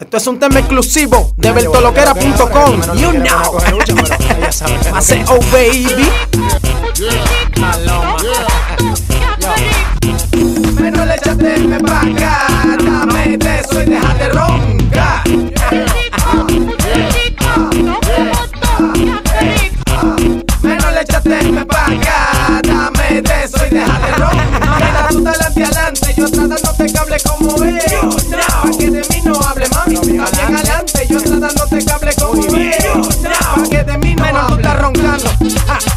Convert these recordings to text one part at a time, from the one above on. Esto es un tema exclusivo de bertolokera.com. You know. I say, oh baby. Menos leche, tenme pa' acá. Dame de eso y deja de roncar. Menos leche, tenme pa' acá. Dame de eso y deja de roncar. Mira tú delante adelante, yo tratándote cable como veo. Pa' que de mí no hable, mami. También adelante, yo tratándote cable como veo. Pa' que de mí no hable. Menos tú estás roncando.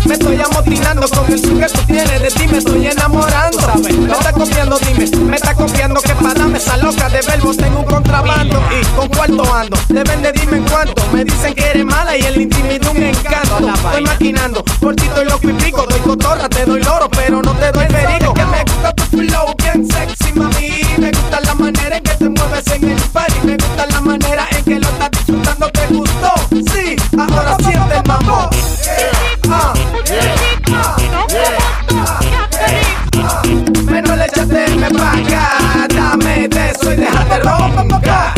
Me estoy amotinando con el sugar que tú tienes. De ti me estoy enamorando. Me estás copiando, dime. Me estás copiando, que para me esa loca de verbos. Tengo un contrabando y con cuarto ando. De vende, dime en cuánto. Me dicen que eres mala y el intimidad un encanto. Estoy maquinando, por ti estoy loco y pico. Doy cotorra, te doy loro, pero no te doy perico. Que me gusta tu flow bien sexy, mami. Me gusta la manera en que te mueves en el party. Me gusta la manera en que lo estás disfrutando. ¿Te gustó? Sí, ahora siente el mambo. Menos leche, tenme pa' acá. Dame de eso y deja de roncar.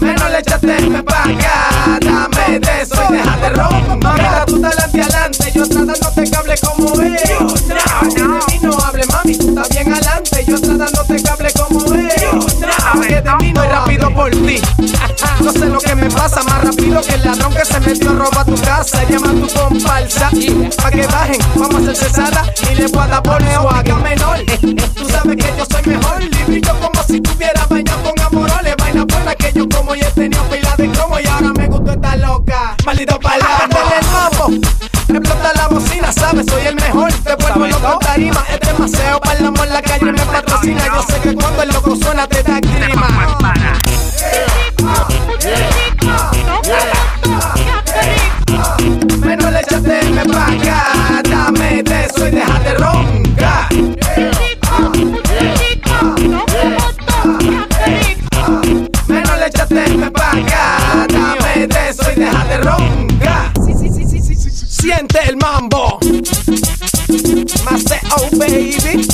Menos leche, tenme pa' acá. Dame de eso y deja de roncar. Mira tú delante adelante, yo tratándote cable como veo. Pa' que de mí no hable, mami, tú estás bien adelante, yo tratándote cable como veo. Pa' que de mí no hable. Rápido por ti. No sé lo que me pasa, más rápido que el ladrón que se metió a robar tu casa. Llama a tu comparsa pa' que bajen, vamos a hacer cesada y le voy a dar por neótica menor. Tú sabes que yo soy mejor, librito como si tuviera bañado con amoroles. Vaina buena que yo como y he tenido pila de cromo y ahora me gusta esta loca. Maldito palabra. Dale el mambo, explota la bocina, sabes, soy el mejor. Te vuelvo loco en tarima, es demasiado para el amor, la calle me patrocina. Yo sé que cuando el loco suena te da clima. Menos leche, tenme pa' acá. Dame de eso y deja de roncar. Menos leche, tenme pa' acá. Dame de eso y deja de roncar. Siente el mambo. Más de oh baby.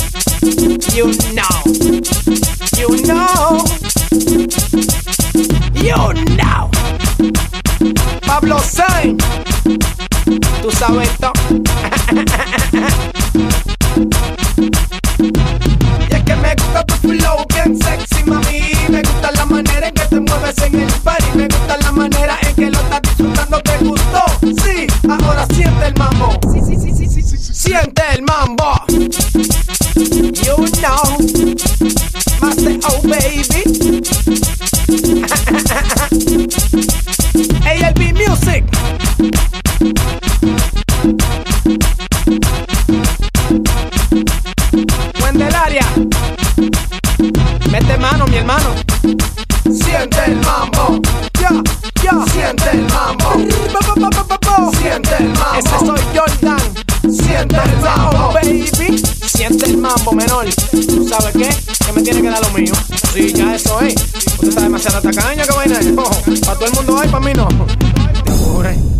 You know. You know. You know. Pablo Sainz, tú sabes esto. Y es que me gusta tu flow bien sexy, mami. Me gusta la manera en que te mueves en el party. Me gusta la manera en que lo estás disfrutando. ¿Te gustó? Sí, ahora siente el mambo. Siente el mambo. You know. Master, oh baby. ALB Music. Mete mano, mi hermano. Siente el mambo. Ya, ya. Siente el mambo. Siente el mambo. Ese soy Jordan. Siente el mambo, baby. Siente el mambo, menor. ¿Tú sabes qué? Que me tiene que dar lo mío. Sí, ya eso es. Usted está demasiado tacaña, que vaina. Pa' todo el mundo hay, pa' mí no. Te juro.